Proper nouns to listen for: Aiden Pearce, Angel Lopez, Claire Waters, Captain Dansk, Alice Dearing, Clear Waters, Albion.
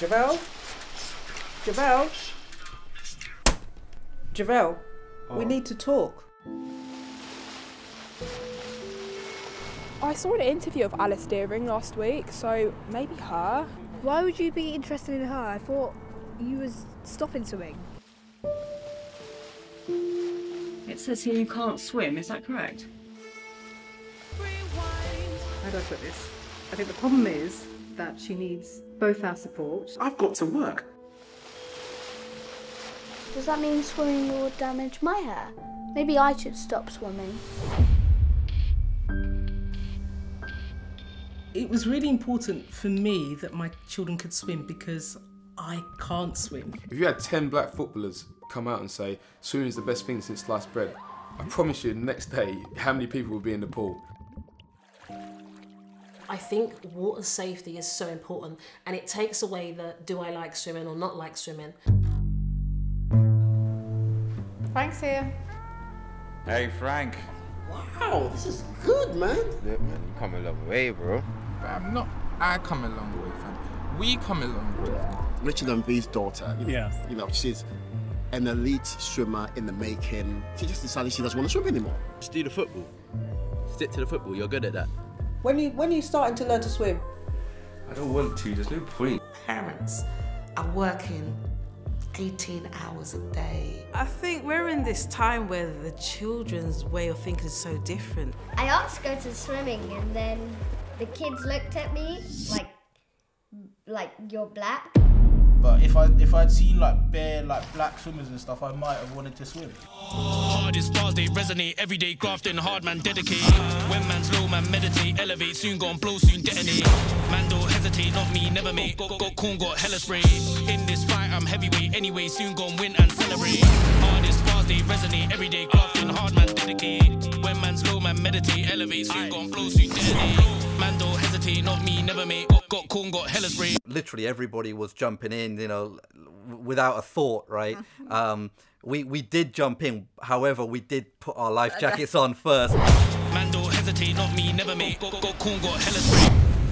Javel? Javel? Javel, oh. We need to talk. I saw an interview of Alice Dearing last week, so maybe her. Why would you be interested in her? I thought you was stopping swimming. It says here you can't swim, is that correct? How do I put this? I think the problem is that she needs both our support. I've got to work. Does that mean swimming will damage my hair? Maybe I should stop swimming. It was really important for me that my children could swim because I can't swim. If you had 10 black footballers come out and say, swimming is the best thing since sliced bread, I promise you the next day how many people will be in the pool. I think water safety is so important, and it takes away the do I like swimming or not like swimming. Frank's here. Hey, Frank. Wow, this is good, man. Look, man, you come a long way, bro. I come a long way, fam. We come a long way. Richard and V's daughter, you know, she's an elite swimmer in the making. She just decided she doesn't want to swim anymore. Just do the football. Stick to the football, you're good at that. When are you starting to learn to swim? I don't want to, there's no point. Parents are working 18 hours a day. I think we're in this time where the children's way of thinking is so different. I asked to go to swimming and then the kids looked at me like you're black. But if I'd seen like bare black swimmers and stuff, I might have wanted to swim. Oh, these bars they resonate, everyday grafting, hard man dedicate. When man slow, man meditate, elevate, soon gone blow, soon detonate. Man don't hesitate, not me, never mate. Got corn, got hella spray. In this fight, I'm heavyweight anyway, soon gone win and celebrate. Oh, these bars they resonate, everyday grafting, hard man dedicate. When man slow, man meditate, elevate, soon gone blow, soon detonate. Man don't hesitate, not me, never mate. Got corn, got hella spray. Literally everybody was jumping in, you know, without a thought, right? We did jump in, however, we did put our life jackets on first. Man don't hesitate, not me, never mate. Got corn, got hella spray.